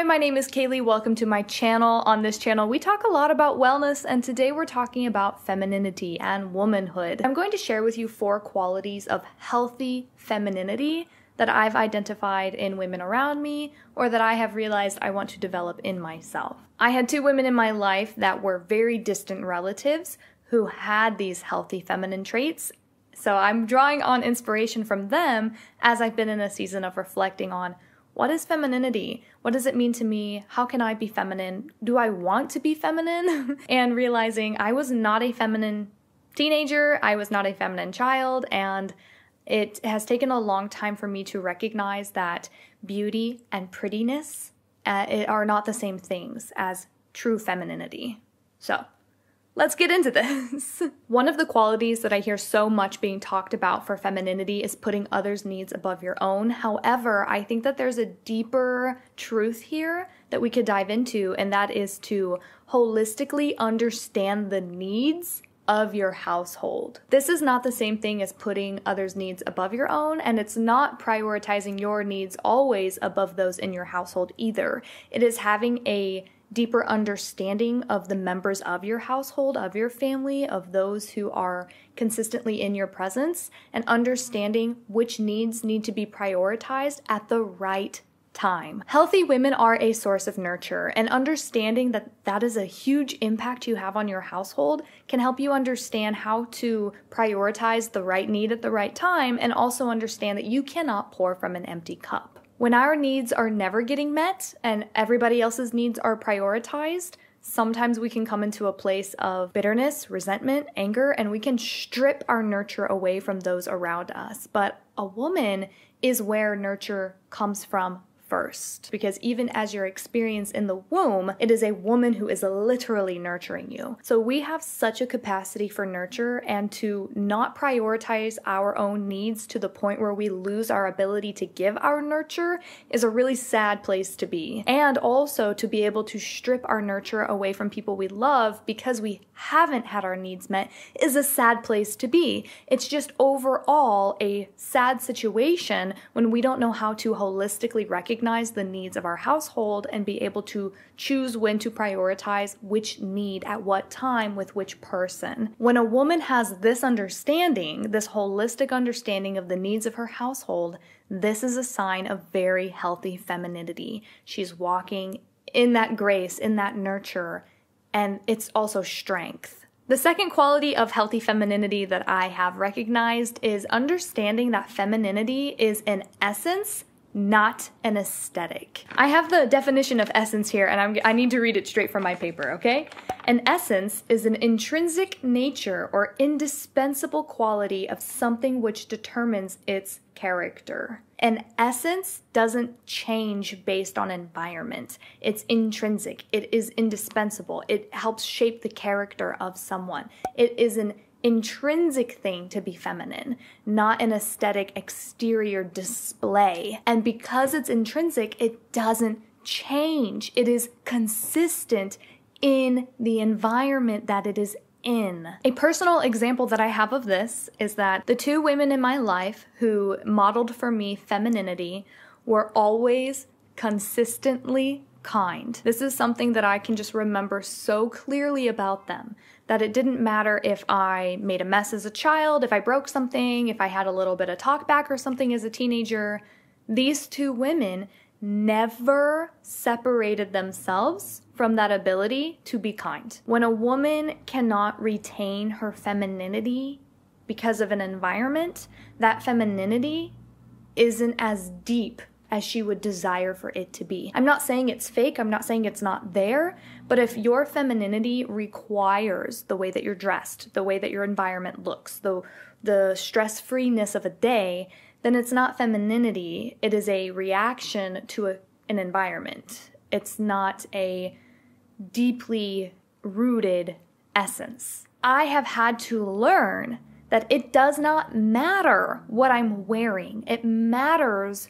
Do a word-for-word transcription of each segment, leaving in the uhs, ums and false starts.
Hi, my name is Kayleigh. Welcome to my channel. On this channel, we talk a lot about wellness, and today we're talking about femininity and womanhood. I'm going to share with you four qualities of healthy femininity that I've identified in women around me, or that I have realized I want to develop in myself. I had two women in my life that were very distant relatives who had these healthy feminine traits, so I'm drawing on inspiration from them as I've been in a season of reflecting on what is femininity? What does it mean to me? How can I be feminine? Do I want to be feminine? And realizing I was not a feminine teenager, I was not a feminine child, and it has taken a long time for me to recognize that beauty and prettiness uh, are not the same things as true femininity. So let's get into this. One of the qualities that I hear so much being talked about for femininity is putting others' needs above your own. However, I think that there's a deeper truth here that we could dive into, and that is to holistically understand the needs of your household. This is not the same thing as putting others' needs above your own, and it's not prioritizing your needs always above those in your household either. It is having a deeper understanding of the members of your household, of your family, of those who are consistently in your presence, and understanding which needs need to be prioritized at the right time. Time. Healthy women are a source of nurture, and understanding that that is a huge impact you have on your household can help you understand how to prioritize the right need at the right time, and also understand that you cannot pour from an empty cup. When our needs are never getting met and everybody else's needs are prioritized, sometimes we can come into a place of bitterness, resentment, anger, and we can strip our nurture away from those around us. But a woman is where nurture comes from first, because even as your experience in the womb, it is a woman who is literally nurturing you. So we have such a capacity for nurture, and to not prioritize our own needs to the point where we lose our ability to give our nurture is a really sad place to be. And also to be able to strip our nurture away from people we love because we haven't had our needs met is a sad place to be. It's just overall a sad situation when we don't know how to holistically recognize Recognize the needs of our household and be able to choose when to prioritize which need at what time with which person. When a woman has this understanding, this holistic understanding of the needs of her household, this is a sign of very healthy femininity. She's walking in that grace, in that nurture, and it's also strength. The second quality of healthy femininity that I have recognized is understanding that femininity is an essence, not an aesthetic. I have the definition of essence here, and I'm, I need to read it straight from my paper, okay? An essence is an intrinsic nature or indispensable quality of something which determines its character. An essence doesn't change based on environment. It's intrinsic. It is indispensable. It helps shape the character of someone. It is an intrinsic thing to be feminine, not an aesthetic exterior display. And because it's intrinsic, it doesn't change. It is consistent in the environment that it is in. A personal example that I have of this is that the two women in my life who modeled for me femininity were always consistently kind. This is something that I can just remember so clearly about them, that it didn't matter if I made a mess as a child, if I broke something, if I had a little bit of talk back or something as a teenager. These two women never separated themselves from that ability to be kind. When a woman cannot retain her femininity because of an environment, that femininity isn't as deep as she would desire for it to be. I'm not saying it's fake, I'm not saying it's not there, but if your femininity requires the way that you're dressed, the way that your environment looks, the, the stress-freeness of a day, then it's not femininity, it is a reaction to a, an environment. It's not a deeply rooted essence. I have had to learn that it does not matter what I'm wearing, it matters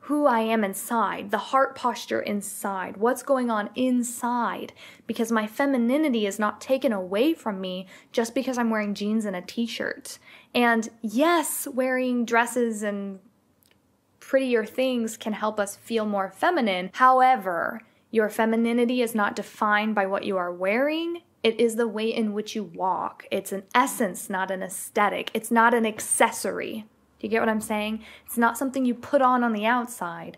who I am inside, the heart posture inside, what's going on inside, because my femininity is not taken away from me just because I'm wearing jeans and a t-shirt. And yes, wearing dresses and prettier things can help us feel more feminine. However, your femininity is not defined by what you are wearing. It is the way in which you walk. It's an essence, not an aesthetic. It's not an accessory. Do you get what I'm saying? It's not something you put on on the outside.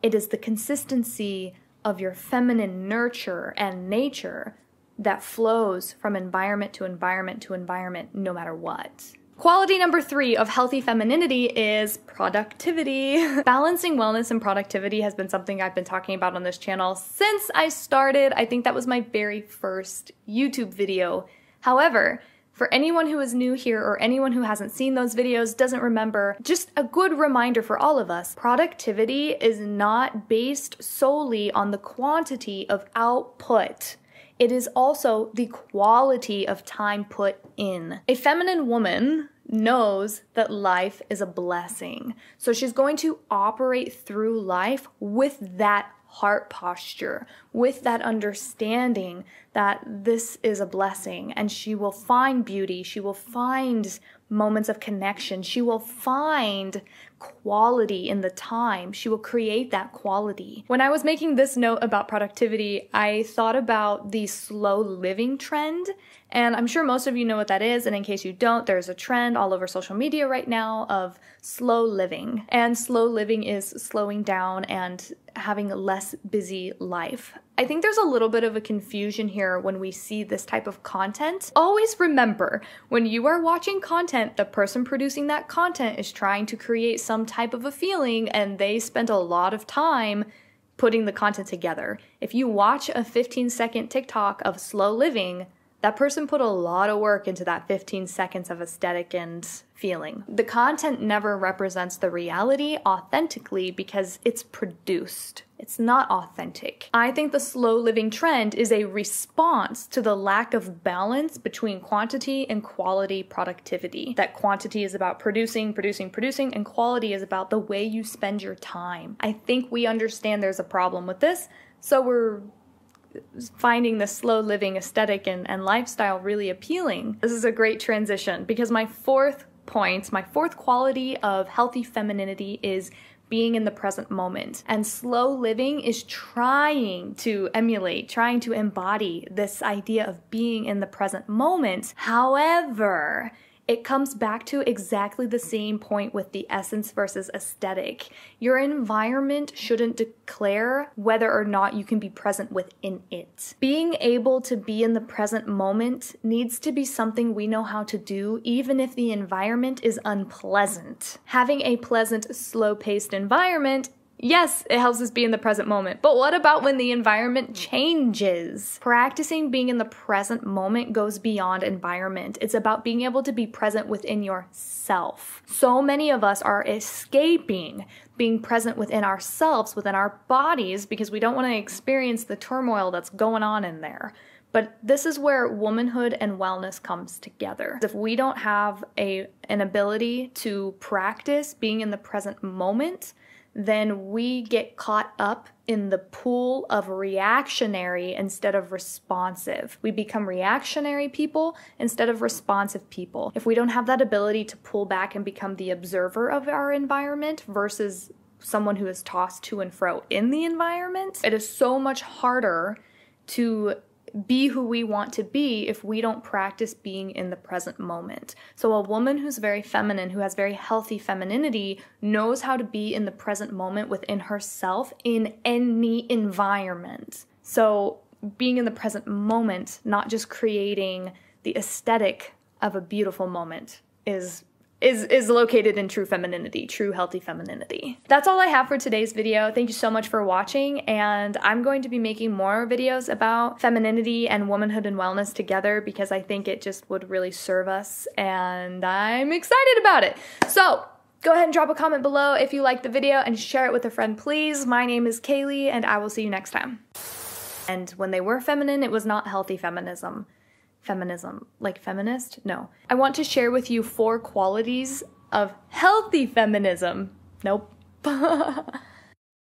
It is the consistency of your feminine nurture and nature that flows from environment to environment to environment, no matter what. Quality number three of healthy femininity is productivity. Balancing wellness and productivity has been something I've been talking about on this channel since I started. I think that was my very first YouTube video. However, for anyone who is new here or anyone who hasn't seen those videos, doesn't remember, just a good reminder for all of us, productivity is not based solely on the quantity of output. It is also the quality of time put in. A feminine woman knows that life is a blessing. So she's going to operate through life with that heart posture, with that understanding that this is a blessing, and she will find beauty, she will find moments of connection, she will find quality in the time, she will create that quality. When I was making this note about productivity, I thought about the slow living trend, and I'm sure most of you know what that is, and in case you don't, there's a trend all over social media right now of slow living, and slow living is slowing down and having a less busy life. I think there's a little bit of a confusion here when we see this type of content. Always remember, when you are watching content, the person producing that content is trying to create some type of a feeling, and they spent a lot of time putting the content together. If you watch a fifteen second TikTok of slow living, that person put a lot of work into that fifteen seconds of aesthetic and feeling. The content never represents the reality authentically because it's produced. It's not authentic. I think the slow living trend is a response to the lack of balance between quantity and quality productivity. That quantity is about producing, producing, producing, and quality is about the way you spend your time. I think we understand there's a problem with this, so we're finding the slow living aesthetic and, and lifestyle really appealing. This is a great transition because my fourth point, my fourth quality of healthy femininity is being in the present moment. And slow living is trying to emulate, trying to embody this idea of being in the present moment. However, it comes back to exactly the same point with the essence versus aesthetic. Your environment shouldn't declare whether or not you can be present within it. Being able to be in the present moment needs to be something we know how to do, even if the environment is unpleasant. Having a pleasant, slow-paced environment, yes, it helps us be in the present moment, but what about when the environment changes? Practicing being in the present moment goes beyond environment. It's about being able to be present within yourself. So many of us are escaping being present within ourselves, within our bodies, because we don't want to experience the turmoil that's going on in there. But this is where womanhood and wellness comes together. If we don't have a, an ability to practice being in the present moment, then we get caught up in the pool of reactionary instead of responsive. We become reactionary people instead of responsive people. If we don't have that ability to pull back and become the observer of our environment versus someone who is tossed to and fro in the environment, it is so much harder to be who we want to be if we don't practice being in the present moment. So a woman who's very feminine, who has very healthy femininity, knows how to be in the present moment within herself in any environment. So being in the present moment, not just creating the aesthetic of a beautiful moment, is Is, is located in true femininity, true healthy femininity. That's all I have for today's video. Thank you so much for watching, and I'm going to be making more videos about femininity and womanhood and wellness together because I think it just would really serve us, and I'm excited about it. So go ahead and drop a comment below if you liked the video and share it with a friend, please. My name is Kayleigh, and I will see you next time. And when they were feminine, it was not healthy feminism. Feminism, like feminist? No. I want to share with you four qualities of healthy feminism. Nope.